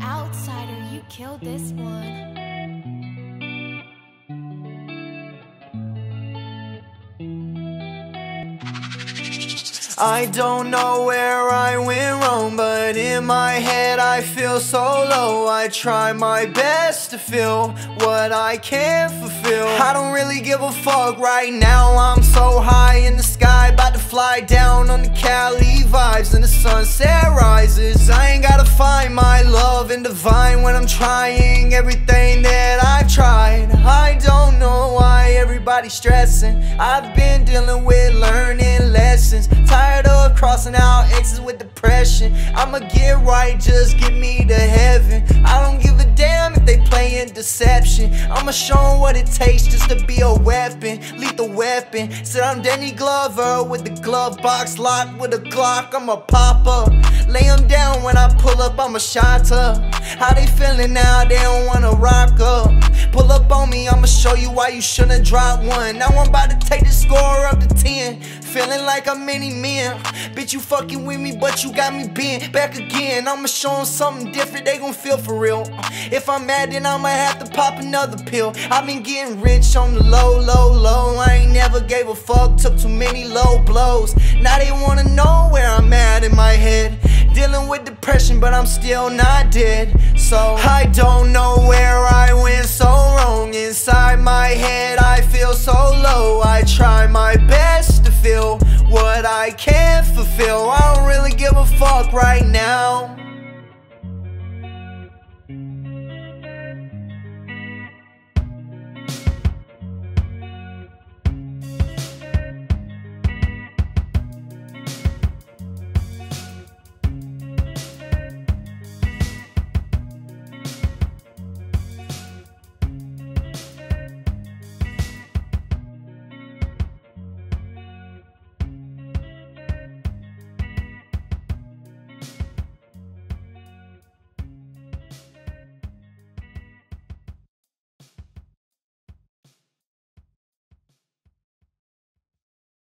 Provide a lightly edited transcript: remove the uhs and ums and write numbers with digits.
Outsider, you killed this one. I don't know where I went wrong, but in my head I feel so low. I try my best to feel what I can't fulfill. I don't really give a fuck right now. I'm so high in the sky, about to fly down on the Cali vibes, and the sunset rises. I ain't gotta find my love and divine when I'm trying everything that I've tried. I don't know why everybody's stressing. I've been dealing with learning lessons, tired of crossing out X's with depression. I'ma get right, just get me to heaven. I don't give a damn if they playing deception. I'ma show them what it takes just to be a weapon, lethal weapon. Said I'm Danny Glover with the glove box locked with a Glock. I'ma pop up, lay them down when I pull up. I'ma shot up. How they feeling now? They don't wanna rock up. Pull up on me, I'ma show you why you shouldn't drop one. Now I'm about to take the score up to 10. Feeling like I'm many men. Bitch, you fucking with me, but you got me bent back again. I'ma show them something different, they gon' feel for real. If I'm mad, then I'ma have to pop another pill. I've been getting rich on the low, low, low. I ain't never gave a fuck, took too many low blows. Now they wanna know where I'm at in my head. Dealing with depression, but I'm still not dead. So I don't know where I went so wrong. Inside my head I feel so low. I try my best to feel what I can't fulfill. I don't really give a fuck right now.